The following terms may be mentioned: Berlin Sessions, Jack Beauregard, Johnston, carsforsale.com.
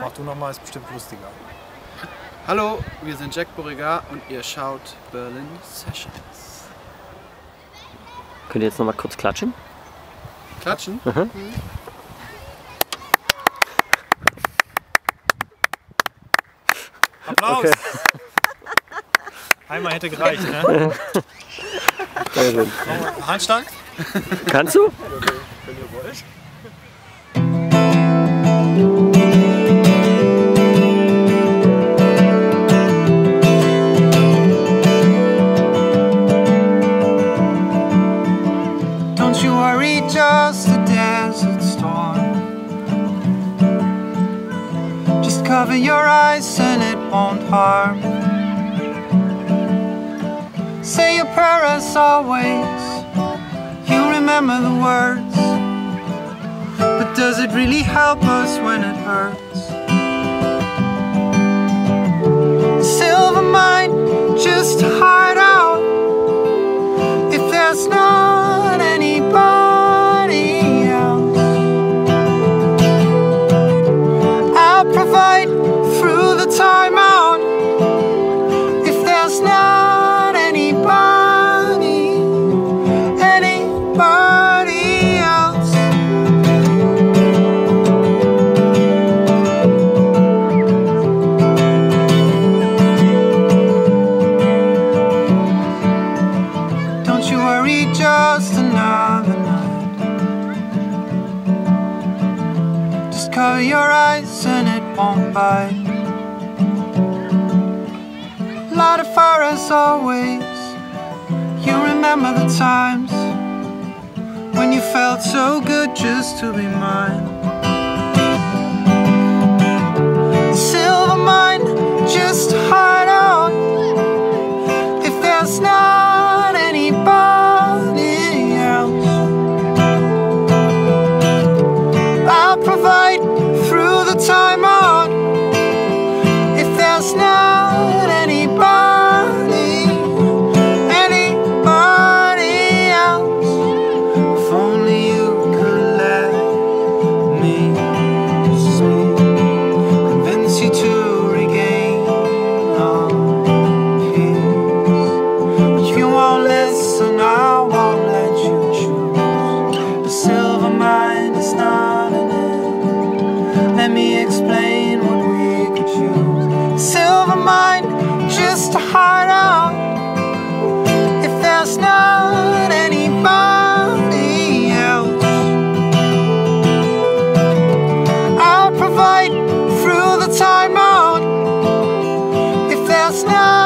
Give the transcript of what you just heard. Mach du nochmal, ist bestimmt lustiger. Hallo, wir sind Jack Beauregard und ihr schaut Berlin Sessions. Könnt ihr jetzt nochmal kurz klatschen? Klatschen? Mhm. Applaus! Okay. Einmal hätte gereicht, ne? Sehr gut. Handstand? Kannst du? Wenn ihr wollt. Don't you worry, just a desert storm. Just cover your eyes and it won't harm. Say your prayer as always. You remember the words, but does it really help us when it hurts? The silver mine just hide out if there's not anybody else. I'll provide through the time out if there's not anybody. Just another night. Just cover your eyes and it won't bite. Light a fire as always. You remember the times when you felt so good just to be mine. The silver mine just hide out if there's not anybody. Provide through the time out if there's not anybody, anybody else. If only you could let me speak, convince you to regain our peace. But you won't listen, I won't let you choose. The silver mine is not enough. Let me explain what we could choose. Silver mine just to hide out if there's not anybody else. I'll provide through the time out if there's not